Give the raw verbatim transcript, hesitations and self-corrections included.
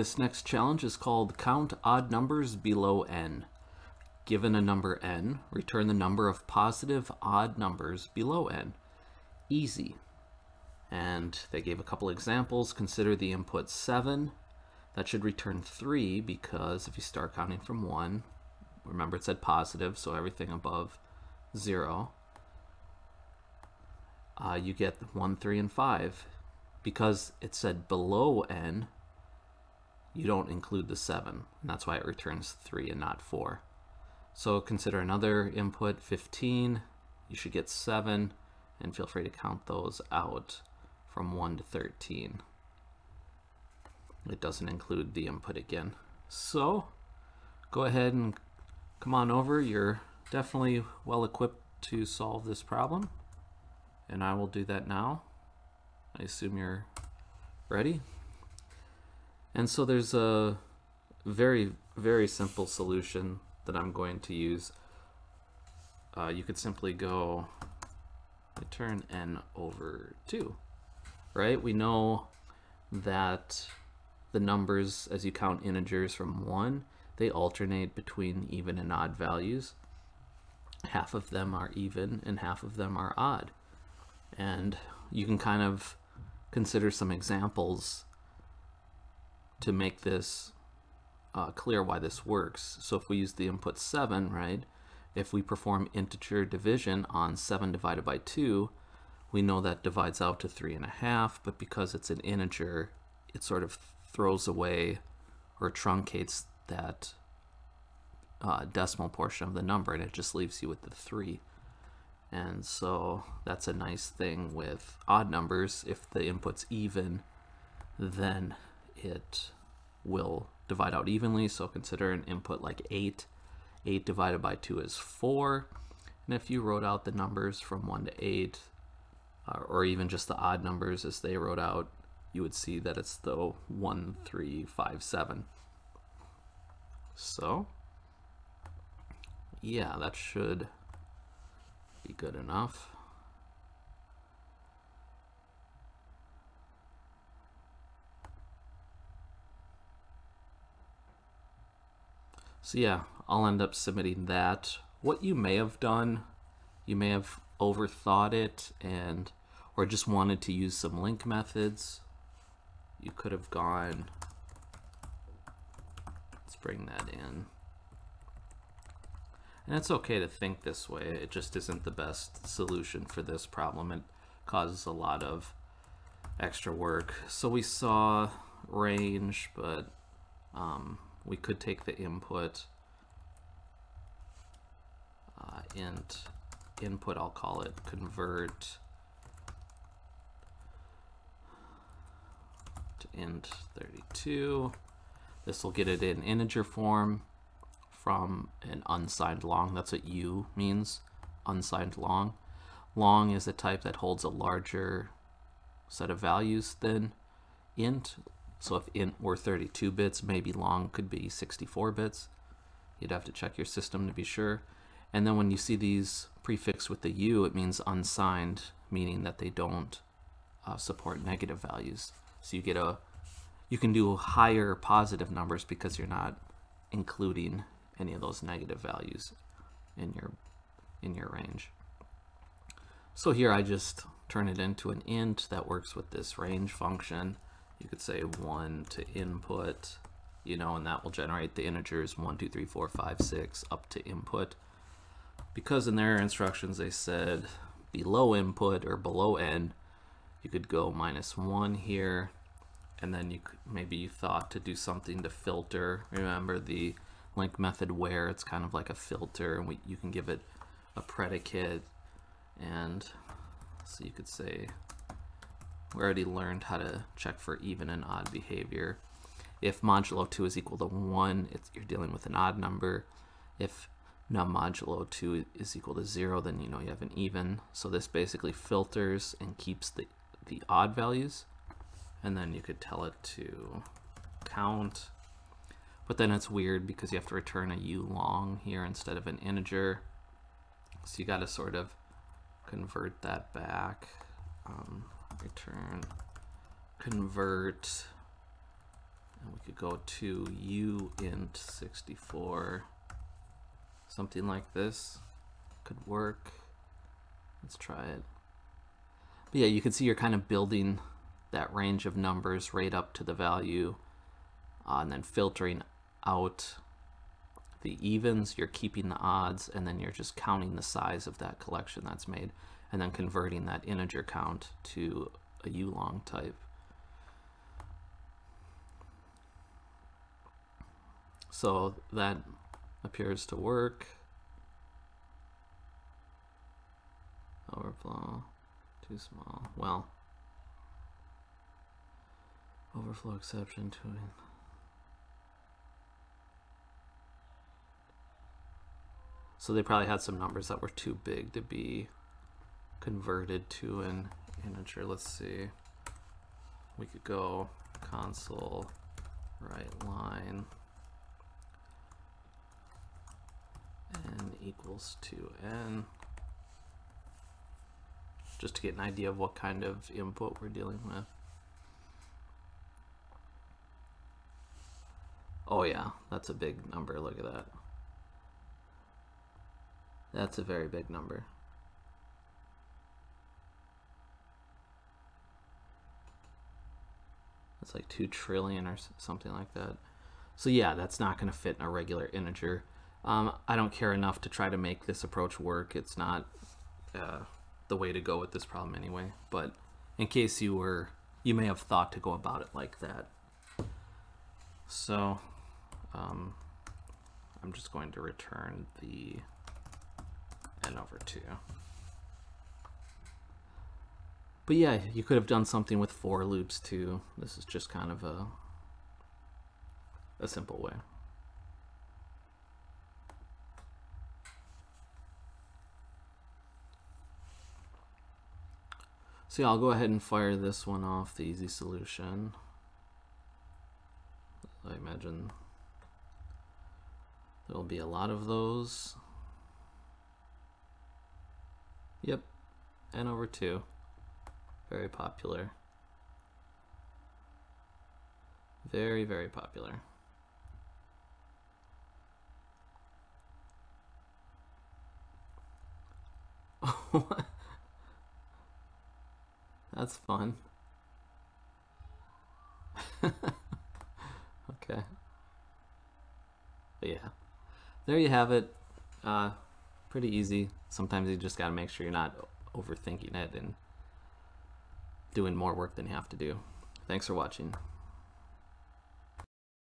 This next challenge is called Count Odd Numbers Below N. Given a number n, return the number of positive odd numbers below n. Easy. And they gave a couple examples. Consider the input seven. That should return three, because if you start counting from one, remember it said positive, so everything above zero. Uh, you get one, three, and five. Because it said below n, you don't include the seven, and that's why it returns three and not four. So consider another input, fifteen. You should get seven, and feel free to count those out from one to thirteen. It doesn't include the input again. So go ahead and come on over. You're definitely well equipped to solve this problem, and I will do that now. I assume you're ready. And so there's a very, very simple solution that I'm going to use. Uh, you could simply go return n over two, right? We know that the numbers, as you count integers from one, they alternate between even and odd values. Half of them are even and half of them are odd. And you can kind of consider some examples to make this uh, clear why this works. So if we use the input seven, right, if we perform integer division on seven divided by two, we know that divides out to three and a half, but because it's an integer, it sort of throws away or truncates that uh, decimal portion of the number, and it just leaves you with the three. And so that's a nice thing with odd numbers. If the input's even, then it will divide out evenly. So consider an input like eight. eight divided by two is four. And if you wrote out the numbers from one to eight, uh, or even just the odd numbers as they wrote out, you would see that it's the one, three, five, seven. So yeah, that should be good enough. So yeah, I'll end up submitting that. What you may have done, you may have overthought it, and or just wanted to use some link methods. You could have gone, let's bring that in. And it's okay to think this way, it just isn't the best solution for this problem. It causes a lot of extra work. So we saw range, but um, we could take the input, uh, int, input I'll call it, convert to int thirty-two. This will get it in integer form from an unsigned long. That's what U means, unsigned long. Long is a type that holds a larger set of values than int. So if int were thirty-two bits, maybe long could be sixty-four bits. You'd have to check your system to be sure. And then when you see these prefixed with the U, it means unsigned, meaning that they don't uh, support negative values. So you get a, you can do higher positive numbers because you're not including any of those negative values in your in your range. So here I just turn it into an int that works with this range function. You could say one to input, you know, and that will generate the integers one, two, three, four, five, six up to input. Because in their instructions they said below input or below n, you could go minus one here, and then you could, maybe you thought to do something to filter. Remember the link method where it's kind of like a filter, and we, you can give it a predicate. And so you could say, we already learned how to check for even and odd behavior. If modulo two is equal to one, it's, you're dealing with an odd number. If num modulo two is equal to zero, then you know you have an even. So this basically filters and keeps the, the odd values. And then you could tell it to count. But then it's weird because you have to return a U long here instead of an integer. So you got to sort of convert that back. Um, return convert And we could go to uint sixty-four. Something like this could work. Let's try it. But yeah, you can see you're kind of building that range of numbers right up to the value, uh, and then filtering out the evens, you're keeping the odds, and then you're just counting the size of that collection that's made, and then converting that integer count to a ulong type. So that appears to work. Overflow, too small, well. Overflow exception to it. So they probably had some numbers that were too big to be converted to an integer. Let's see. We could go console write line n equals to n, just to get an idea of what kind of input we're dealing with. Oh yeah, that's a big number, look at that. That's a very big number. It's like two trillion or something like that. So yeah, that's not gonna fit in a regular integer. Um, I don't care enough to try to make this approach work. It's not uh, the way to go with this problem anyway, but in case you were, you may have thought to go about it like that. So um, I'm just going to return the n over two. But yeah, you could have done something with for loops too. This is just kind of a, a simple way. So yeah, I'll go ahead and fire this one off, the easy solution. I imagine there'll be a lot of those. Yep, n over two, very popular. Very, very popular. That's fun. Okay. But yeah, there you have it. Uh, pretty easy. Sometimes you just gotta make sure you're not overthinking it and doing more work than you have to do. Thanks for watching.